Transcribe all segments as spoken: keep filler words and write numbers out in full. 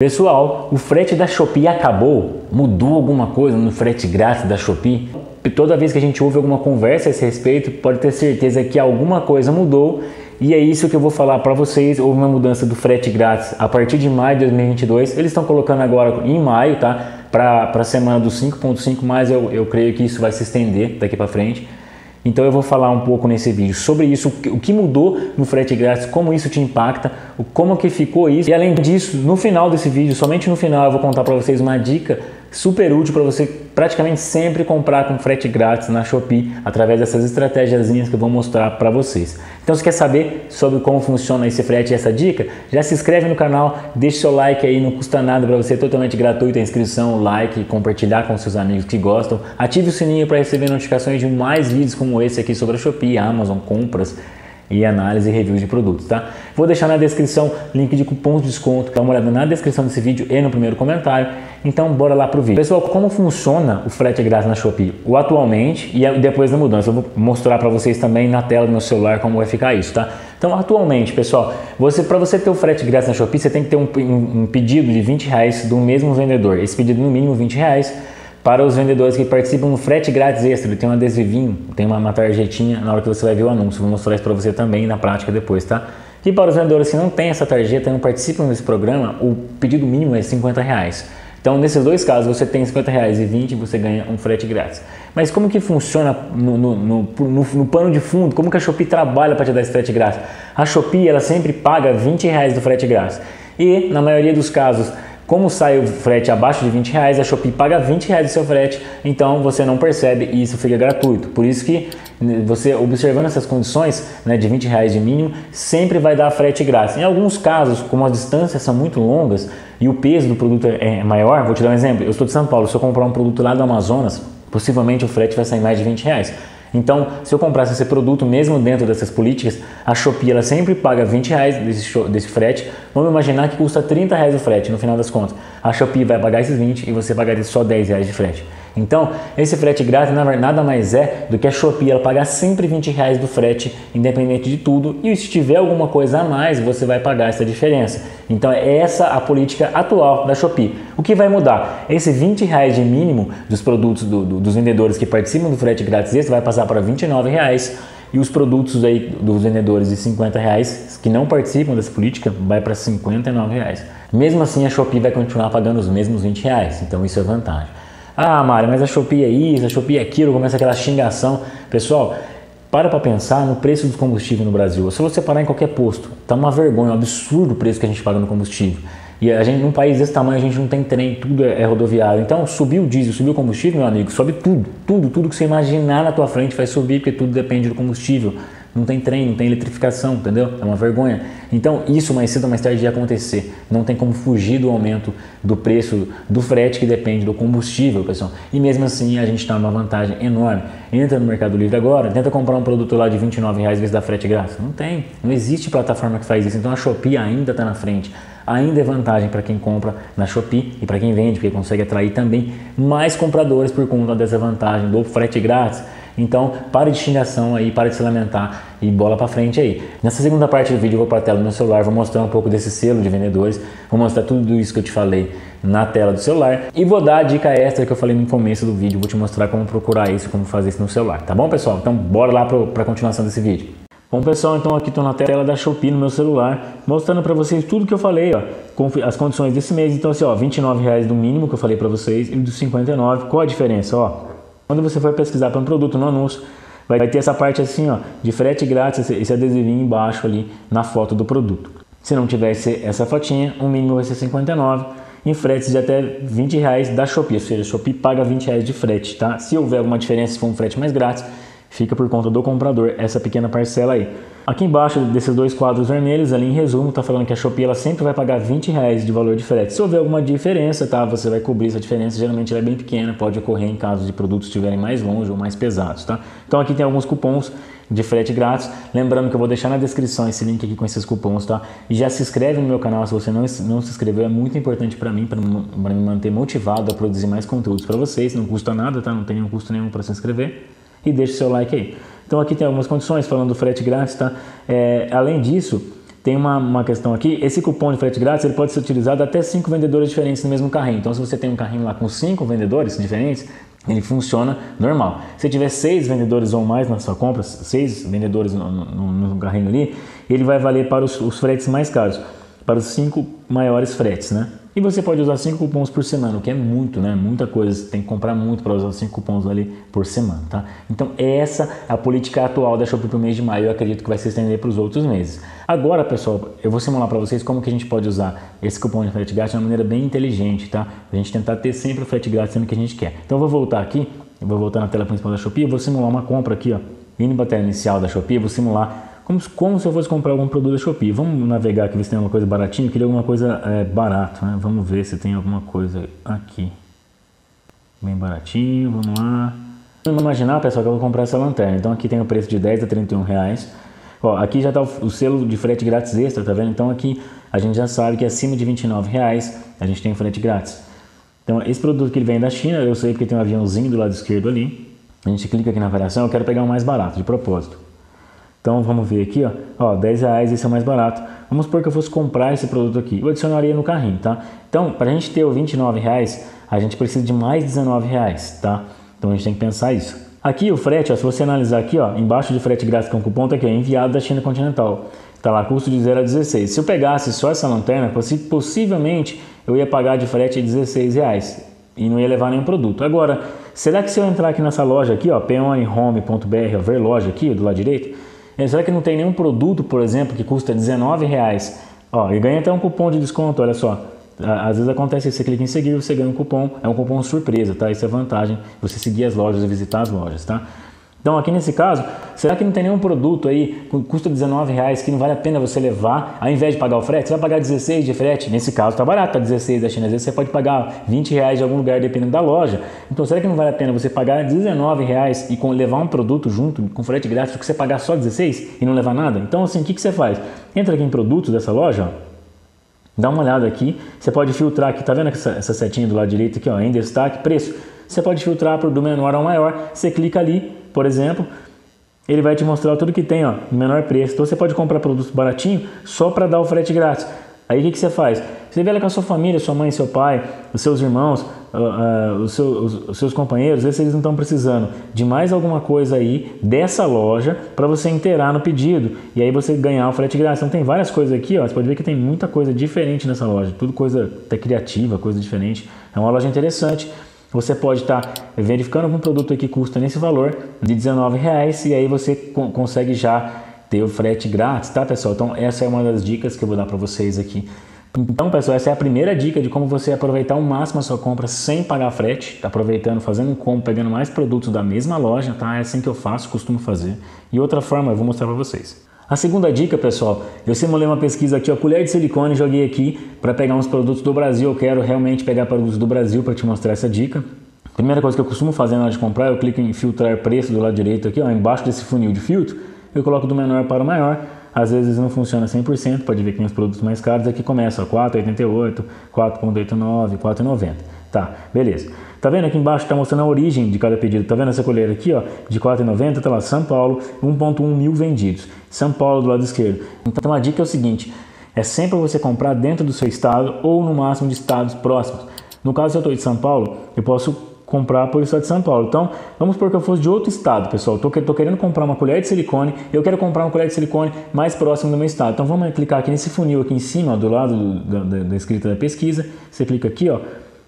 Pessoal, o frete da Shopee acabou? Mudou alguma coisa no frete grátis da Shopee? Toda vez que a gente ouve alguma conversa a esse respeito, pode ter certeza que alguma coisa mudou, e é isso que eu vou falar para vocês. Houve uma mudança do frete grátis a partir de maio de dois mil e vinte e dois, eles estão colocando agora em maio, tá? Para a semana dos cinco ponto cinco, mas eu, eu creio que isso vai se estender daqui para frente. Então eu vou falar um pouco nesse vídeo sobre isso, o que mudou no frete grátis, como isso te impacta, como que ficou isso. E além disso, no final desse vídeo, somente no final, eu vou contar para vocês uma dica super útil para você praticamente sempre comprar com frete grátis na Shopee através dessas estratégiazinhas que eu vou mostrar para vocês. Então, se quer saber sobre como funciona esse frete e essa dica, já se inscreve no canal, deixa seu like aí, não custa nada para você, é totalmente gratuito a inscrição, like, compartilhar com seus amigos que gostam, ative o sininho para receber notificações de mais vídeos como esse aqui sobre a Shopee, Amazon, compras e análise e reviews de produtos, tá? Vou deixar na descrição link de cupons de desconto, dá uma olhada na descrição desse vídeo e no primeiro comentário. Então bora lá pro vídeo. Pessoal, como funciona o frete grátis na Shopee? O atualmente e depois da mudança. Eu vou mostrar para vocês também na tela do meu celular como vai ficar isso, tá? Então atualmente, pessoal, você, para você ter o frete grátis na Shopee, você tem que ter um, um, um pedido de vinte reais do mesmo vendedor. Esse pedido no mínimo vinte reais. Para os vendedores que participam do frete grátis extra, tem um adesivinho, tem uma, uma tarjetinha na hora que você vai ver o anúncio. Vou mostrar isso para você também na prática depois, tá? E para os vendedores que não têm essa tarjeta, não participam desse programa, o pedido mínimo é cinquenta reais. Então, nesses dois casos, você tem cinquenta reais e vinte reais, você ganha um frete grátis. Mas como que funciona no, no, no, no, no pano de fundo? Como que a Shopee trabalha para te dar esse frete grátis? A Shopee, ela sempre paga vinte reais do frete grátis. E, na maioria dos casos, como sai o frete abaixo de vinte reais, a Shopee paga vinte reais do seu frete, então você não percebe e isso fica gratuito. Por isso que você, observando essas condições, né, de vinte reais de mínimo, sempre vai dar frete grátis. Em alguns casos, como as distâncias são muito longas e o peso do produto é maior, vou te dar um exemplo. Eu estou de São Paulo, se eu comprar um produto lá do Amazonas, possivelmente o frete vai sair mais de vinte reais. Então, se eu comprasse esse produto, mesmo dentro dessas políticas, a Shopee ela sempre paga vinte reais desse, desse frete. Vamos imaginar que custa trinta reais o frete, no final das contas. A Shopee vai pagar esses vinte reais e você pagaria só dez reais de frete. Então, esse frete grátis nada mais é do que a Shopee ela pagar sempre vinte reais do frete, independente de tudo. E se tiver alguma coisa a mais, você vai pagar essa diferença. Então, é essa a política atual da Shopee. O que vai mudar? Esse vinte reais de mínimo dos produtos do, do, dos vendedores que participam do frete grátis extra vai passar para vinte e nove reais. E os produtos aí dos vendedores de cinquenta reais que não participam dessa política vai para cinquenta e nove reais. Mesmo assim, a Shopee vai continuar pagando os mesmos vinte reais. Então, isso é vantagem. Ah, Mário, mas a Shopee é isso, a Shopee é aquilo, começa aquela xingação. Pessoal, para para pensar no preço dos combustíveis no Brasil. Se você parar em qualquer posto, tá uma vergonha, um absurdo o preço que a gente paga no combustível. E a gente, num país desse tamanho, a gente não tem trem, tudo é rodoviário. Então, subiu o diesel, subiu o combustível, meu amigo, sobe tudo, tudo, tudo que você imaginar na tua frente vai subir, porque tudo depende do combustível. Não tem trem, não tem eletrificação, entendeu? É uma vergonha. Então, isso mais cedo ou mais tarde ia acontecer. Não tem como fugir do aumento do preço do frete, que depende do combustível, pessoal. E mesmo assim, a gente está numa vantagem enorme. Entra no Mercado Livre agora, tenta comprar um produto lá de vinte e nove reais vezes da frete grátis. Não tem, não existe plataforma que faz isso. Então, a Shopee ainda está na frente. Ainda é vantagem para quem compra na Shopee e para quem vende, porque consegue atrair também mais compradores por conta dessa vantagem do frete grátis. Então, para de xingação aí, para de se lamentar e bola para frente aí. Nessa segunda parte do vídeo, eu vou para a tela do meu celular, vou mostrar um pouco desse selo de vendedores, vou mostrar tudo isso que eu te falei na tela do celular e vou dar a dica extra que eu falei no começo do vídeo, vou te mostrar como procurar isso, como fazer isso no celular, tá bom, pessoal? Então, bora lá para a continuação desse vídeo. Bom, pessoal, então aqui estou na tela da Shopee no meu celular, mostrando para vocês tudo que eu falei, ó, as condições desse mês. Então, assim, ó, vinte e nove reais do mínimo que eu falei para vocês e dos cinquenta e nove reais, qual a diferença, ó? Quando você for pesquisar para um produto no anúncio, vai ter essa parte assim, ó, de frete grátis, esse adesivinho embaixo ali na foto do produto. Se não tiver esse, essa fotinha, o mínimo vai ser cinquenta e nove reais em fretes de até vinte reais da Shopee, ou seja, a Shopee paga vinte reais de frete, tá? Se houver alguma diferença, se for um frete mais grátis, fica por conta do comprador essa pequena parcela aí. Aqui embaixo desses dois quadros vermelhos, ali em resumo, tá falando que a Shopee ela sempre vai pagar vinte reais de valor de frete. Se houver alguma diferença, tá, você vai cobrir essa diferença, geralmente ela é bem pequena, pode ocorrer em caso de produtos estiverem mais longe ou mais pesados, tá? Então aqui tem alguns cupons de frete grátis, lembrando que eu vou deixar na descrição esse link aqui com esses cupons, tá? E já se inscreve no meu canal se você não, não se inscreveu, é muito importante para mim, para me manter motivado a produzir mais conteúdos para vocês, não custa nada, tá? Não tem nenhum custo nenhum para se inscrever. E deixa o seu like aí. Então aqui tem algumas condições falando do frete grátis, tá? É, além disso, tem uma, uma questão aqui, esse cupom de frete grátis ele pode ser utilizado até cinco vendedores diferentes no mesmo carrinho. Então se você tem um carrinho lá com cinco vendedores diferentes, ele funciona normal. Se tiver seis vendedores ou mais na sua compra, seis vendedores no, no, no carrinho ali, ele vai valer para os, os fretes mais caros, para os cinco maiores fretes, né? E você pode usar cinco cupons por semana, o que é muito, né? Muita coisa, você tem que comprar muito para usar cinco cupons ali por semana, tá? Então essa é a política atual da Shopee para o mês de maio, eu acredito que vai se estender para os outros meses. Agora, pessoal, eu vou simular para vocês como que a gente pode usar esse cupom de frete grátis de uma maneira bem inteligente, tá? A gente tentar ter sempre o frete grátis sendo o que a gente quer. Então eu vou voltar aqui, eu vou voltar na tela principal da Shopee, eu vou simular uma compra aqui, ó, indo para a tela inicial da Shopee, eu vou simular Como, como se eu fosse comprar algum produto da Shopee. Vamos navegar aqui, ver se tem alguma coisa baratinha. Eu queria alguma coisa é, barato, né? Vamos ver se tem alguma coisa aqui. Bem baratinho, vamos lá. Vamos imaginar, pessoal, que eu vou comprar essa lanterna. Então aqui tem o preço de dez a trinta e um reais. Ó, aqui já está o, o selo de frete grátis extra, tá vendo? Então aqui a gente já sabe que acima de vinte e nove reais a gente tem frete grátis. Então esse produto que ele vem da China, eu sei porque tem um aviãozinho do lado esquerdo ali. A gente clica aqui na variação, eu quero pegar o mais barato, de propósito. Então vamos ver aqui, ó, ó, dez reais, esse é o mais barato. Vamos supor que eu fosse comprar esse produto aqui, eu adicionaria no carrinho, tá? Então, para a gente ter o vinte e nove reais, a gente precisa de mais dezenove reais, tá? Então a gente tem que pensar isso. Aqui o frete, ó, se você analisar aqui, ó, embaixo de frete grátis com cupom, tá aqui, ó, enviado da China Continental. Tá lá, custo de zero a dezesseis. Se eu pegasse só essa lanterna, possivelmente eu ia pagar de frete dezesseis reais e não ia levar nenhum produto. Agora, será que se eu entrar aqui nessa loja aqui, ó, peonhome ponto br, ó, ver loja aqui do lado direito, será que não tem nenhum produto, por exemplo, que custa dezenove reais? Ó, e ganha até um cupom de desconto, olha só. Às vezes acontece isso, você clica em seguir, você ganha um cupom, é um cupom surpresa, tá? Isso é vantagem, você seguir as lojas e visitar as lojas, tá? Então aqui nesse caso, será que não tem nenhum produto aí que custa dezenove reais que não vale a pena você levar, ao invés de pagar o frete? Você vai pagar dezesseis de frete? Nesse caso tá barato, tá dezesseis da China, às vezes você pode pagar vinte reais de algum lugar, dependendo da loja. Então será que não vale a pena você pagar dezenove reais e levar um produto junto com frete grátis do que você pagar só dezesseis e não levar nada? Então assim, o que, que você faz? Entra aqui em produtos dessa loja, ó. Dá uma olhada aqui, você pode filtrar aqui, tá vendo essa, essa setinha do lado direito aqui, ó, em destaque, preço. Você pode filtrar por do menor ao maior, você clica ali, por exemplo, ele vai te mostrar tudo que tem, ó, menor preço. Então você pode comprar produtos baratinho só para dar o frete grátis. Aí o que, que você faz? Você vê ela com a sua família, sua mãe, seu pai, os seus irmãos, uh, uh, os, seus, os seus companheiros, às vezes eles não estão precisando de mais alguma coisa aí dessa loja para você inteirar no pedido e aí você ganhar o frete grátis. Então tem várias coisas aqui, ó, você pode ver que tem muita coisa diferente nessa loja, tudo coisa até criativa, coisa diferente, é uma loja interessante. Você pode estar verificando algum produto que custa nesse valor de dezenove reais e aí você consegue já ter o frete grátis, tá, pessoal? Então essa é uma das dicas que eu vou dar para vocês aqui. Então, pessoal, essa é a primeira dica de como você aproveitar ao máximo a sua compra sem pagar frete, aproveitando, fazendo um combo, pegando mais produtos da mesma loja, tá? É assim que eu faço, costumo fazer. E outra forma eu vou mostrar para vocês. A segunda dica, pessoal, eu simulei uma pesquisa aqui, ó, colher de silicone, joguei aqui para pegar uns produtos do Brasil. Eu quero realmente pegar produtos do Brasil para te mostrar essa dica. Primeira coisa que eu costumo fazer na hora de comprar, eu clico em filtrar preço do lado direito aqui, ó, embaixo desse funil de filtro, eu coloco do menor para o maior. Às vezes não funciona cem por cento, pode ver que tem os produtos mais caros, aqui começa, ó, quatro reais e oitenta e oito centavos, quatro reais e oitenta e nove centavos, quatro reais e noventa centavos. Tá, beleza. Tá vendo aqui embaixo, tá mostrando a origem de cada pedido. Tá vendo essa colher aqui, ó, de quatro reais e noventa centavos, tá lá, São Paulo, um ponto um mil vendidos. São Paulo do lado esquerdo. Então a dica é o seguinte, é sempre você comprar dentro do seu estado ou no máximo de estados próximos. No caso, se eu tô de São Paulo, eu posso comprar por estado de São Paulo. Então, vamos supor que eu fosse de outro estado, pessoal. Tô, tô querendo comprar uma colher de silicone, eu quero comprar uma colher de silicone mais próximo do meu estado. Então, vamos clicar aqui nesse funil aqui em cima, ó, do lado do, da, da escrita da pesquisa. Você clica aqui, ó,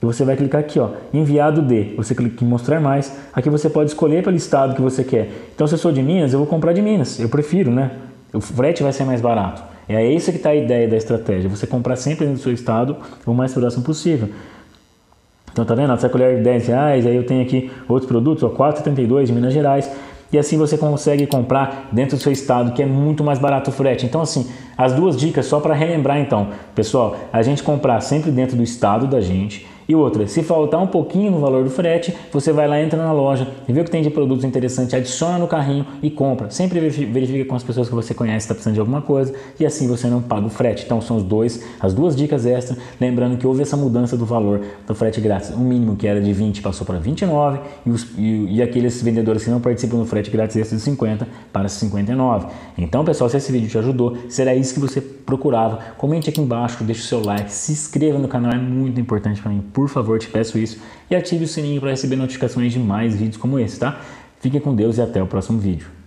e você vai clicar aqui, ó, enviado de. Você clica em mostrar mais. Aqui você pode escolher pelo estado que você quer. Então, se eu sou de Minas, eu vou comprar de Minas. Eu prefiro, né? O frete vai ser mais barato. É isso que tá a ideia da estratégia. Você comprar sempre dentro do seu estado o mais próximo possível. Então, tá vendo? Essa colher de dez reais, aí eu tenho aqui outros produtos, ó, quatro reais e setenta e dois centavos de Minas Gerais. E assim você consegue comprar dentro do seu estado, que é muito mais barato o frete. Então, assim, as duas dicas, só para relembrar, então, pessoal, a gente comprar sempre dentro do estado da gente. E outra, se faltar um pouquinho no valor do frete, você vai lá, entra na loja, vê o que tem de produtos interessantes, adiciona no carrinho e compra. Sempre verifica com as pessoas que você conhece se está precisando de alguma coisa e assim você não paga o frete. Então são os dois, as duas dicas extras, lembrando que houve essa mudança do valor do frete grátis. O mínimo que era de vinte passou para vinte e nove e, os, e, e aqueles vendedores que não participam do frete grátis extra de cinquenta para cinquenta e nove. Então, pessoal, se esse vídeo te ajudou, será isso que você procurava. Comente aqui embaixo, deixe o seu like, se inscreva no canal, é muito importante para mim, por favor, te peço isso. E ative o sininho para receber notificações de mais vídeos como esse, tá? Fique com Deus e até o próximo vídeo.